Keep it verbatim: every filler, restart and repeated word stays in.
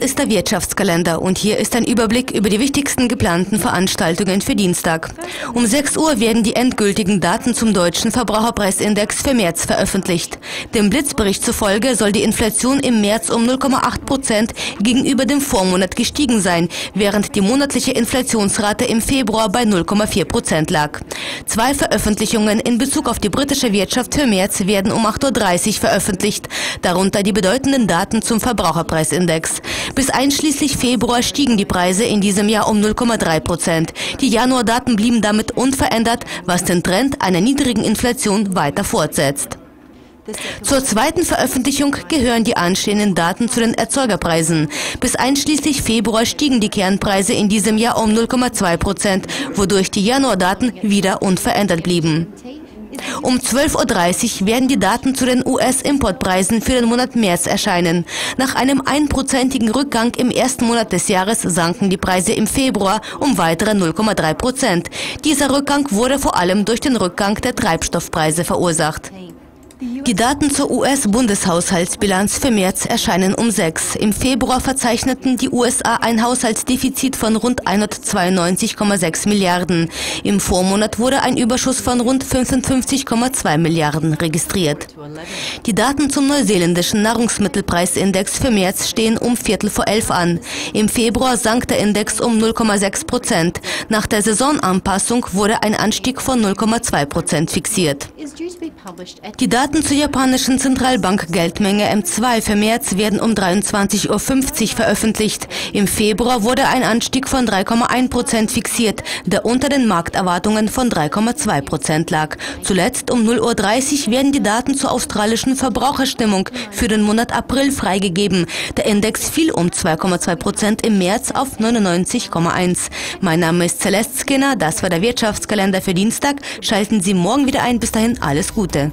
ist der Wirtschaftskalender und hier ist ein Überblick über die wichtigsten geplanten Veranstaltungen für Dienstag. Um sechs Uhr werden die endgültigen Daten zum deutschen Verbraucherpreisindex für März veröffentlicht. Dem Blitzbericht zufolge soll die Inflation im März um null Komma acht Prozent gegenüber dem Vormonat gestiegen sein, während die monatliche Inflationsrate im Februar bei null Komma vier Prozent lag. Zwei Veröffentlichungen in Bezug auf die britische Wirtschaft für März werden um acht Uhr dreißig veröffentlicht, darunter die bedeutenden Daten zum Verbraucherpreisindex. Bis einschließlich Februar stiegen die Preise in diesem Jahr um null Komma drei Prozent. Die Januardaten blieben damit unverändert, was den Trend einer niedrigen Inflation weiter fortsetzt. Zur zweiten Veröffentlichung gehören die anstehenden Daten zu den Erzeugerpreisen. Bis einschließlich Februar stiegen die Kernpreise in diesem Jahr um null Komma zwei Prozent, wodurch die Januardaten wieder unverändert blieben. Um zwölf Uhr dreißig werden die Daten zu den U S-Importpreisen für den Monat März erscheinen. Nach einem einprozentigen Rückgang im ersten Monat des Jahres sanken die Preise im Februar um weitere null Komma drei Prozent. Dieser Rückgang wurde vor allem durch den Rückgang der Treibstoffpreise verursacht. Die Daten zur U S-Bundeshaushaltsbilanz für März erscheinen um sechs. Im Februar verzeichneten die U S A ein Haushaltsdefizit von rund hundertzweiundneunzig Komma sechs Milliarden. Im Vormonat wurde ein Überschuss von rund fünfundfünfzig Komma zwei Milliarden registriert. Die Daten zum neuseeländischen Nahrungsmittelpreisindex für März stehen um Viertel vor elf an. Im Februar sank der Index um null Komma sechs Prozent. Nach der Saisonanpassung wurde ein Anstieg von null Komma zwei Prozent fixiert. Die Daten Die Daten zur japanischen Zentralbank Geldmenge M zwei für März werden um dreiundzwanzig Uhr fünfzig veröffentlicht. Im Februar wurde ein Anstieg von drei Komma eins Prozent fixiert, der unter den Markterwartungen von drei Komma zwei Prozent lag. Zuletzt um null Uhr dreißig werden die Daten zur australischen Verbraucherstimmung für den Monat April freigegeben. Der Index fiel um zwei Komma zwei Prozent im März auf neunundneunzig Komma eins. Mein Name ist Celeste Skinner, das war der Wirtschaftskalender für Dienstag. Schalten Sie morgen wieder ein. Bis dahin alles Gute.